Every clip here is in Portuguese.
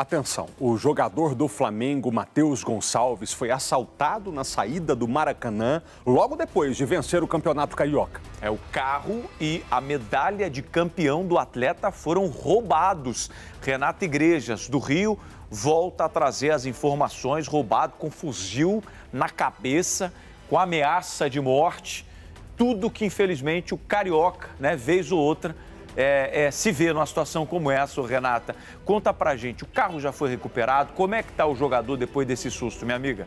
Atenção, o jogador do Flamengo, Matheus Gonçalves, foi assaltado na saída do Maracanã logo depois de vencer o Campeonato Carioca. É, o carro e a medalha de campeão do atleta foram roubados. Renata Igrejas, do Rio, volta a trazer as informações, roubado com fuzil na cabeça, com ameaça de morte. Tudo que, infelizmente, o carioca, né, vez ou outra, se vê numa situação como essa. Renata, conta pra gente, o carro já foi recuperado? Como é que tá o jogador depois desse susto, minha amiga?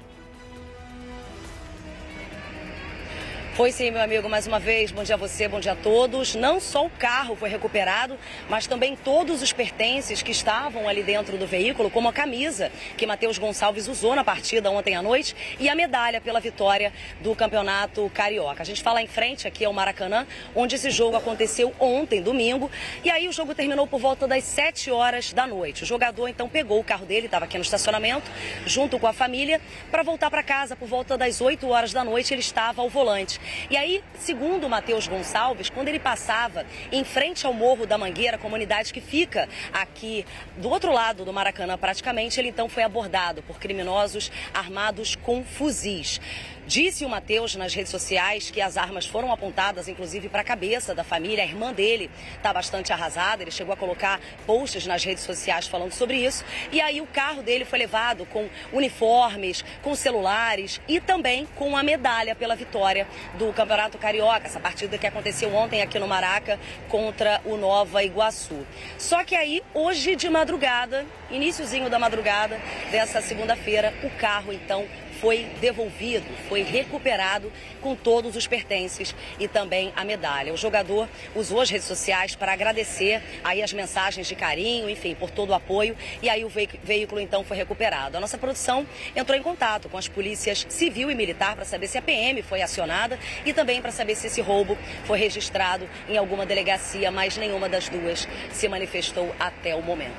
Pois sim, meu amigo, mais uma vez, bom dia a você, bom dia a todos. Não só o carro foi recuperado, mas também todos os pertences que estavam ali dentro do veículo, como a camisa que Matheus Gonçalves usou na partida ontem à noite e a medalha pela vitória do Campeonato Carioca. A gente fala em frente aqui ao Maracanã, onde esse jogo aconteceu ontem, domingo, e aí o jogo terminou por volta das 7 horas da noite. O jogador, então, pegou o carro dele, estava aqui no estacionamento, junto com a família, para voltar para casa por volta das 8 horas da noite, ele estava ao volante. E aí, segundo o Matheus Gonçalves, quando ele passava em frente ao Morro da Mangueira, a comunidade que fica aqui do outro lado do Maracanã praticamente, ele então foi abordado por criminosos armados com fuzis. Disse o Matheus nas redes sociais que as armas foram apontadas, inclusive, para a cabeça da família. A irmã dele está bastante arrasada, ele chegou a colocar posts nas redes sociais falando sobre isso. E aí o carro dele foi levado com uniformes, com celulares e também com a medalha pela vitória do Campeonato Carioca, essa partida que aconteceu ontem aqui no Maraca contra o Nova Iguaçu. Só que aí, hoje de madrugada, iniciozinho da madrugada dessa segunda-feira, o carro, então, foi devolvido, foi recuperado com todos os pertences e também a medalha. O jogador usou as redes sociais para agradecer aí as mensagens de carinho, enfim, por todo o apoio, e aí o veículo então foi recuperado. A nossa produção entrou em contato com as polícias civil e militar para saber se a PM foi acionada e também para saber se esse roubo foi registrado em alguma delegacia, mas nenhuma das duas se manifestou até o momento.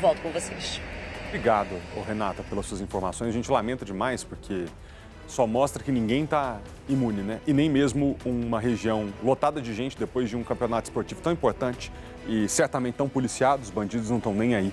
Volto com vocês. Obrigado, Renata, pelas suas informações. A gente lamenta demais porque só mostra que ninguém está imune, né? E nem mesmo uma região lotada de gente depois de um campeonato esportivo tão importante e certamente tão policiado, os bandidos não estão nem aí.